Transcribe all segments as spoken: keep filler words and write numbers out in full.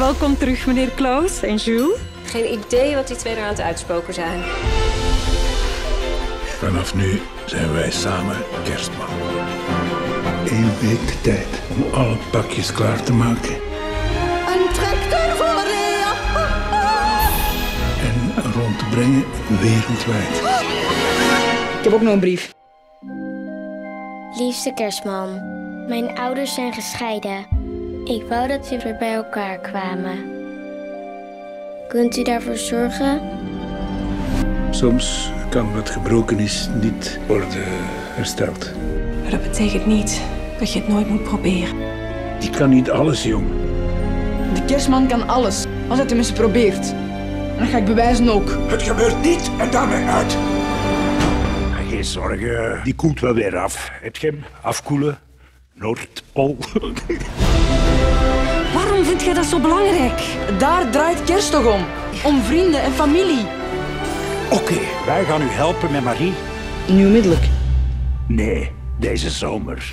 Welkom terug, meneer Claus en Jules. Geen idee wat die twee er aan het uitspoken zijn. Vanaf nu zijn wij samen kerstman. Eén week de tijd om alle pakjes klaar te maken. Een tractor voor de appel. En rond te brengen wereldwijd. Ik heb ook nog een brief. Liefste kerstman, mijn ouders zijn gescheiden. Ik wou dat ze weer bij elkaar kwamen. Kunt u daarvoor zorgen? Soms kan wat gebroken is niet worden hersteld. Maar dat betekent niet dat je het nooit moet proberen. Die kan niet alles, jongen. De kerstman kan alles, als hij tenminste probeert. En dan ga ik bewijzen ook. Het gebeurt niet en daarmee uit. Geen zorgen, die koelt wel weer af. Heb je hem? Afkoelen? Noordpool. Waarom vind jij dat zo belangrijk? Daar draait kerst toch om. Om vrienden en familie. Oké, okay, wij gaan u helpen met Marie. Nu onmiddellijk? Nee, deze zomer.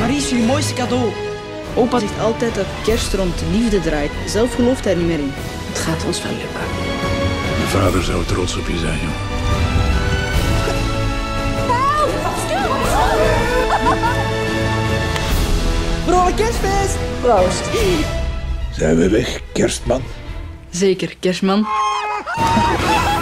Marie is jullie mooiste cadeau. Opa zegt altijd dat kerst rond de liefde draait. Zelf gelooft hij er niet meer in. Het gaat ons wel lukken. Mijn vader zou trots op je zijn, joh. Vrolijk kerstfeest! Proost. Zijn we weg, kerstman? Zeker, kerstman.